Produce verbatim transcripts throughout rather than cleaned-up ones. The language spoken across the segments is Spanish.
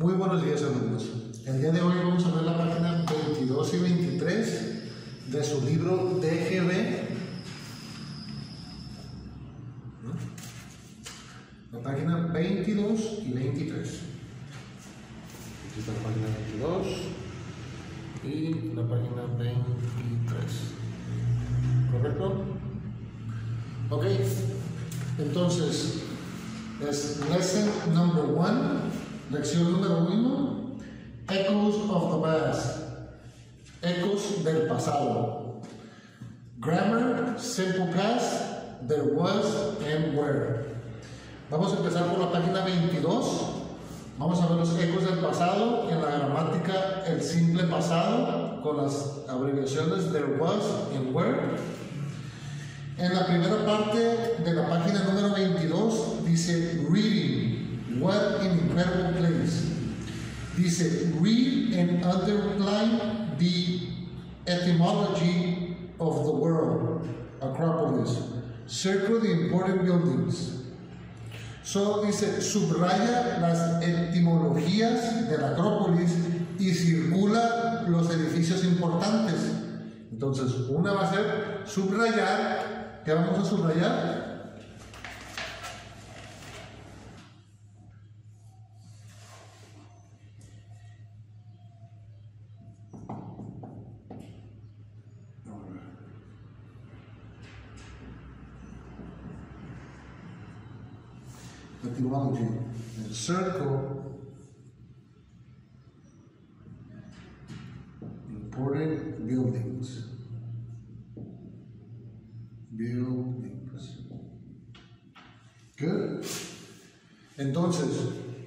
Muy buenos días, amigos. El día de hoy vamos a ver la página veintidós y veintitrés de su libro D G B. La página veintidós y veintitrés. Aquí está la página veintidós y la página veintitrés. ¿Correcto? Ok. Entonces, es lesson number one, lección número uno, echoes of the past, ecos del pasado. Grammar, simple past, there was and were. Vamos a empezar por la página veintidós. Vamos a ver los ecos del pasado en la gramática, el simple pasado con las abreviaciones there was and were. En la primera parte de la página número veintidós dice reading, what an incredible place. Dice read and underline the etymology of the world, Acropolis. Circle the important buildings. So, dice, subraya las etimologías de la Acrópolis y circula los edificios importantes. Entonces, una va a ser subrayar. ¿Qué vamos a subrayar? Etymology, and circle important buildings, buildings, good. Entonces,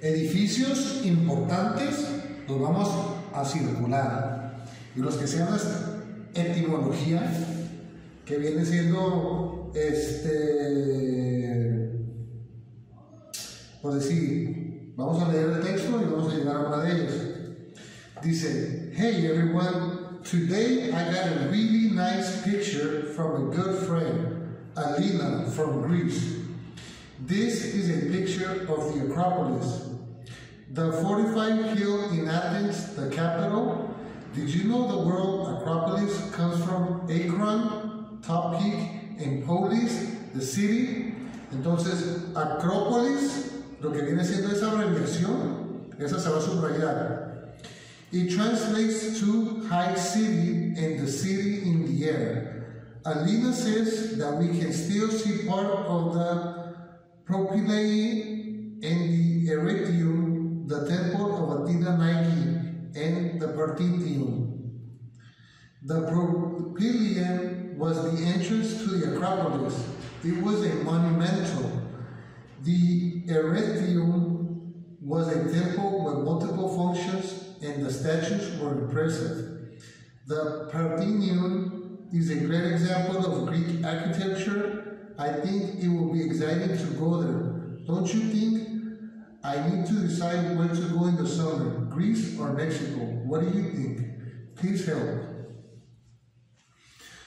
edificios importantes los vamos a circular, y los que sean las etimologías, que viene siendo este... Por decir, vamos a leer el texto y vamos a llegar a una de ellas. Dice, hey everyone, today I got a really nice picture from a good friend, Alina from Greece. This is a picture of the Acropolis, the fortified hill in Athens, the capital. Did you know the word Acropolis comes from Akron, top peak, and Polis, the city? Entonces, Acrópolis, lo que viene siendo esa abreviación, esa se va a subrayar. It translates to high city and the city in the air. Alina says that we can still see part of the Propylae and the Erechtheium, the temple of Athena Nike, and the Parthenon. The Propylae was the entrance to the Acropolis. It was a monumental. The Erechtheum was a temple with multiple functions, and the statues were impressive. The Parthenon is a great example of Greek architecture. I think it will be exciting to go there. Don't you think? I need to decide where to go in the summer, Greece or Mexico. What do you think? Please help.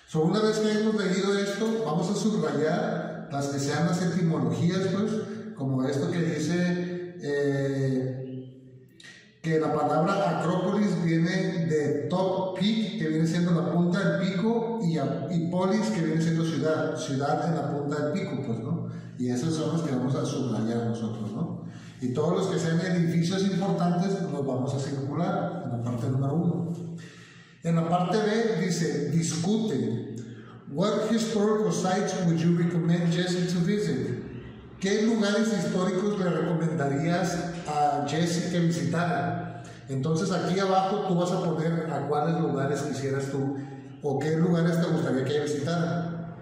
So, una vez que hemos leído esto, vamos a subrayar las que sean las etimologías, pues, como esto que dice eh, que la palabra Acrópolis viene de top peak, que viene siendo la punta del pico, y, a, y polis, que viene siendo ciudad, ciudad en la punta del pico, pues, ¿no? Y esas son las que vamos a subrayar nosotros, ¿no? Y todos los que sean edificios importantes los vamos a circular en la parte número uno. En la parte B dice, discute. What historical sites would you recommend Jesse to visit? ¿Qué lugares históricos le recomendarías a Jesse que visitara? Entonces aquí abajo tú vas a poner a cuáles lugares quisieras tú o qué lugares te gustaría que visitara.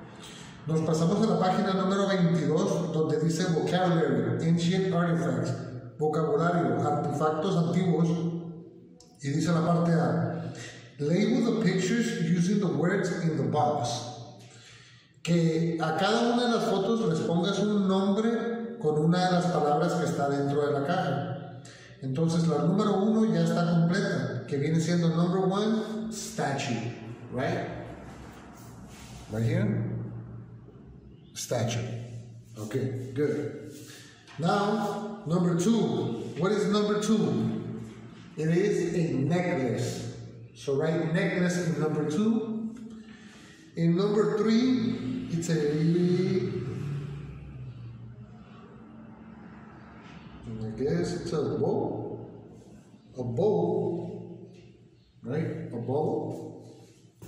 Nos pasamos a la página número veintidós, donde dice vocabulary, ancient artifacts, vocabulario, artefactos antiguos, y dice la parte A. Label the pictures using the words in the box. Que a cada una de las fotos les pongas un nombre con una de las palabras que está dentro de la caja. Entonces la número uno ya está completa, que viene siendo number one, statue, right? Right here? Statue. Okay, good. Now, number two. What is number two? It is a necklace. So write necklace in number two. In number three, it's a I guess it's a bow. A bow. Right? A bow.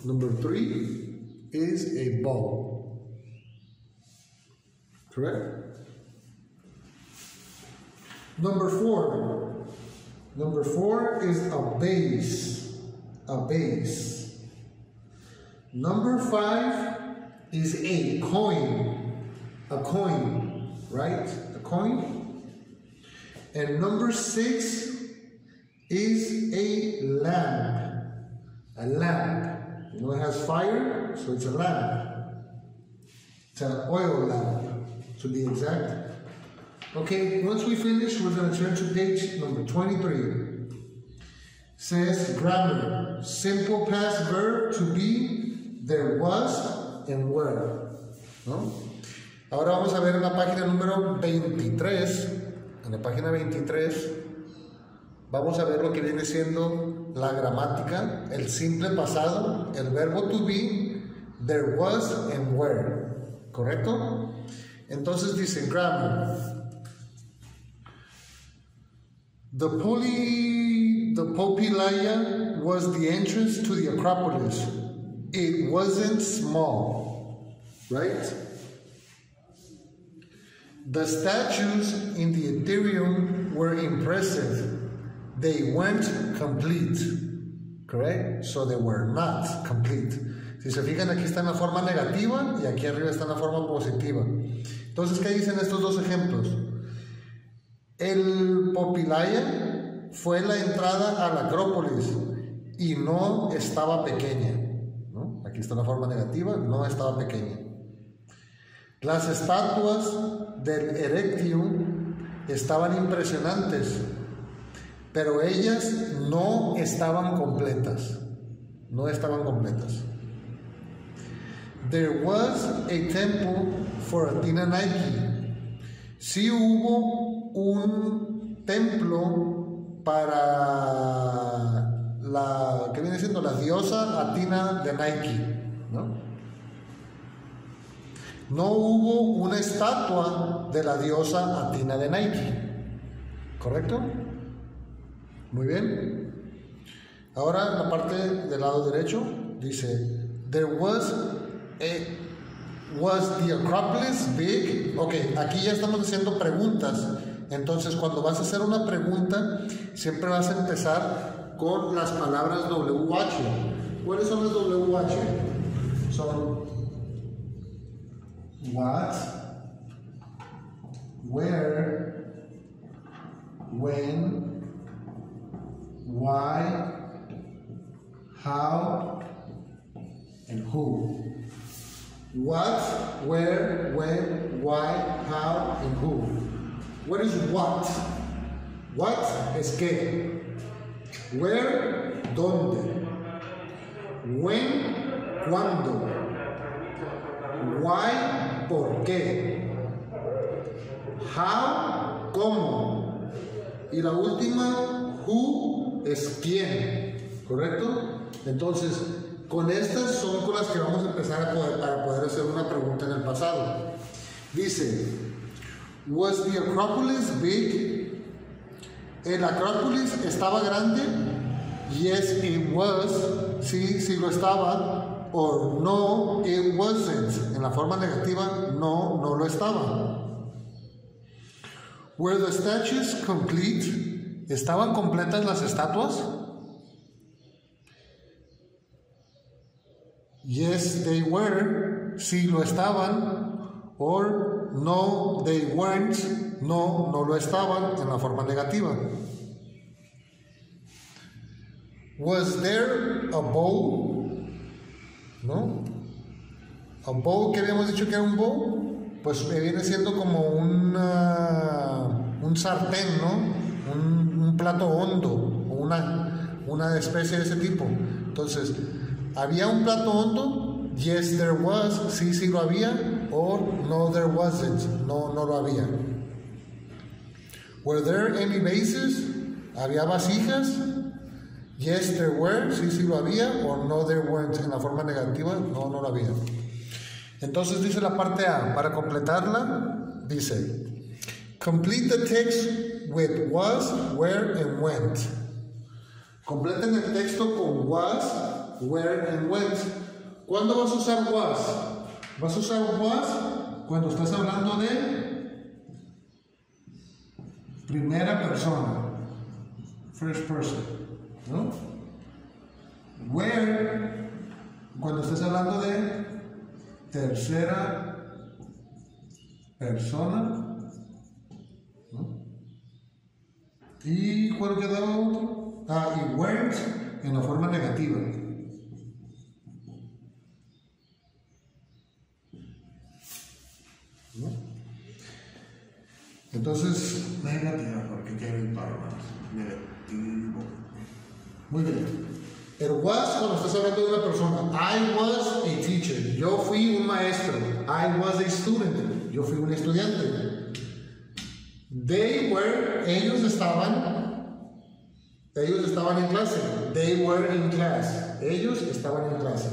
Number three is a bow. Correct? Number four. Number four is a base. A base. Number five is a coin. A coin. Right? A coin. And number six is a lamp. A lamp. You know it has fire, so it's a lamp. It's an oil lamp, to be exact. Okay, once we finish, we're going to turn to page number twenty-three. Says grammar, simple past verb to be, there was, and were. ¿No? Ahora vamos a ver en la página número veintitrés. En la página veintitrés, vamos a ver lo que viene siendo la gramática, el simple pasado, el verbo to be, there was, and were. ¿Correcto? Entonces dice grammar. The Poli, the Propylae was the entrance to the Acropolis. It wasn't small, right? The statues in the Erechtheion were impressive. They weren't complete, correct? So they were not complete. Si se fijan, aquí está en la forma negativa y aquí arriba está en la forma positiva. Entonces, ¿qué dicen estos dos ejemplos? El Propylae fue la entrada a la Acrópolis y no estaba pequeña, ¿no? Aquí está la forma negativa, no estaba pequeña. Las estatuas del Erechtheum estaban impresionantes, pero ellas no estaban completas, no estaban completas. There was a temple for Athena Nike. Sí hubo un templo para la que viene siendo la diosa Athena de Nike, ¿no? No hubo una estatua de la diosa Athena de Nike, ¿correcto? Muy bien. Ahora en la parte del lado derecho dice there was a, was the Acropolis big? Ok, aquí ya estamos haciendo preguntas. Entonces, cuando vas a hacer una pregunta, siempre vas a empezar con las palabras W H. ¿Cuáles son las W H? Son what, where, when, why, how, and who. What, where, when, why, how, and who. What is what? What es qué? Where, dónde? When, cuándo? Why, por qué? How, cómo? Y la última, who es quién, ¿correcto? Entonces, con estas son con las que vamos a empezar a poder, para poder hacer una pregunta en el pasado. Dice, was the Acropolis big? El Acropolis estaba grande. Yes, it was. Sí, sí lo estaba. Or no, it wasn't. En la forma negativa, no, no lo estaba. Were the statues complete? ¿Estaban completas las estatuas? Yes, they were. Sí lo estaban. Or no, they weren't. No, no lo estaban en la forma negativa. Was there a bow? ¿No? A bow, que habíamos dicho que era un bow, pues me viene siendo como una, un sartén, ¿no? Un, un plato hondo, o una, una especie de ese tipo. Entonces, ¿había un plato hondo? Yes, there was. Sí, sí lo había. Or no, there wasn't. No, no lo había. Were there any bases? Había vasijas. Yes, there were. Sí, sí lo había. O no, there weren't. En la forma negativa, no, no lo había. Entonces dice la parte A. Para completarla, dice... Complete the text with was, where, and went. Completen el texto con was, where, and went. ¿Cuándo vas a usar was? Vas a usar was cuando estás hablando de primera persona. First person. ¿No? Where, cuando estás hablando de tercera persona. ¿Y cuál quedaba otro? Ah, y weren't en la forma negativa. ¿No? Entonces, negativa, porque tiene un par más. Negativo. Muy bien. El was, cuando estás hablando de una persona. I was a teacher. Yo fui un maestro. I was a student. Yo fui un estudiante. They were, ellos estaban, ellos estaban en clase. They were in class. Ellos estaban en clase.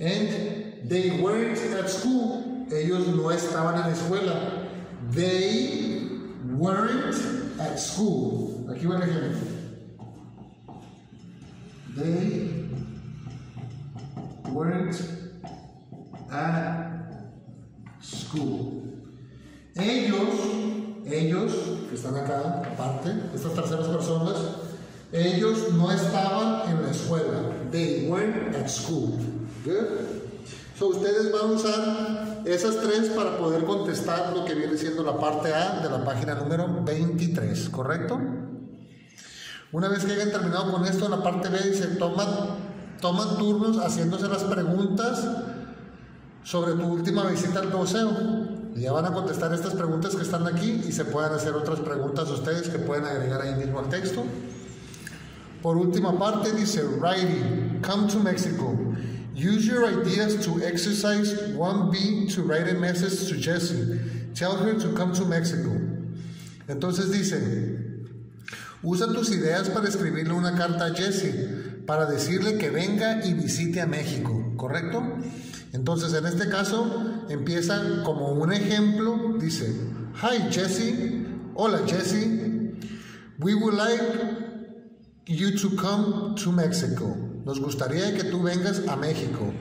And they weren't at school. Ellos no estaban en la escuela. They weren't at school. Aquí va el ejemplo. They weren't at school. Ellos... Ellos, que están acá, aparte, estas terceras personas, ellos no estaban en la escuela. They weren't at school. Good. So, ustedes van a usar esas tres para poder contestar lo que viene siendo la parte A de la página número veintitrés, ¿correcto? Una vez que hayan terminado con esto, en la parte B dice, toman, toman turnos haciéndose las preguntas sobre tu última visita al museo. Ya van a contestar estas preguntas que están aquí y se pueden hacer otras preguntas ustedes que pueden agregar ahí mismo al texto. Por última parte dice, writing, come to Mexico. Use your ideas to exercise one B to write a message to Jessie. Tell her to come to Mexico. Entonces dice, usa tus ideas para escribirle una carta a Jessie, para decirle que venga y visite a México, ¿correcto? Entonces, en este caso, empieza como un ejemplo, dice, Hi Jessie, hola Jessie, we would like you to come to Mexico. Nos gustaría que tú vengas a México.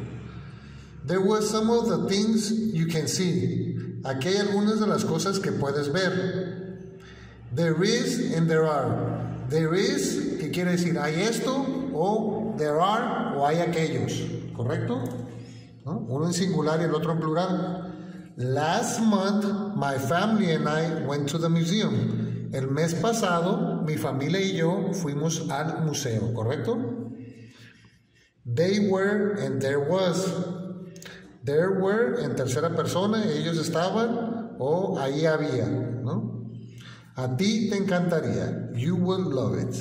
There were some of the things you can see. Aquí hay algunas de las cosas que puedes ver. There is and there are. There is, que quiere decir hay esto, o there are, o hay aquellos, ¿correcto? ¿No? Uno en singular y el otro en plural. Last month, my family and I went to the museum. El mes pasado, mi familia y yo fuimos al museo, ¿correcto? They were and there was. There were, en tercera persona, ellos estaban o ahí había, ¿no? A ti te encantaría. You will love it.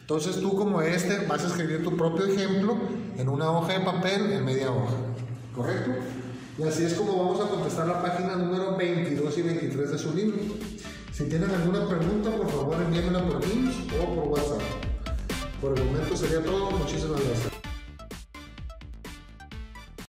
Entonces tú como este vas a escribir tu propio ejemplo en una hoja de papel en media hoja, ¿correcto? Y así es como vamos a contestar la página número veintidós y veintitrés de su libro. Si tienen alguna pregunta, por favor envíenmela por Teams o por WhatsApp. Por el momento sería todo, muchísimas gracias.